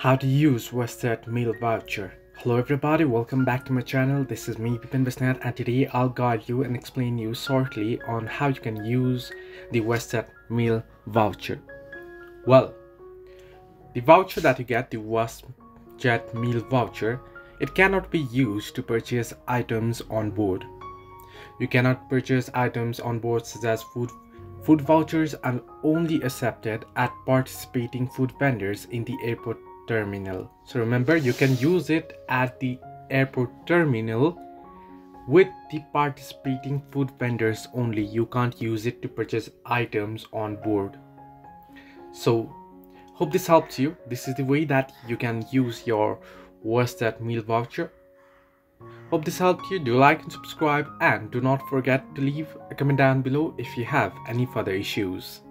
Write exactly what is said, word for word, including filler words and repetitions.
How to use WestJet meal voucher. Hello everybody, welcome back to my channel. This is me, Pipen Basnet, and today I'll guide you and explain you shortly on how you can use the WestJet meal voucher. Well, the voucher that you get, the WestJet meal voucher, it cannot be used to purchase items on board. You cannot purchase items on board such as food Food vouchers are only accepted at participating food vendors in the airport terminal. So remember, you can use it at the airport terminal with the participating food vendors only. You can't use it to purchase items on board. So hope this helps you. This is the way that you can use your WestJet meal voucher. Hope this helped you. Do like and subscribe, and do not forget to leave a comment down below if you have any further issues.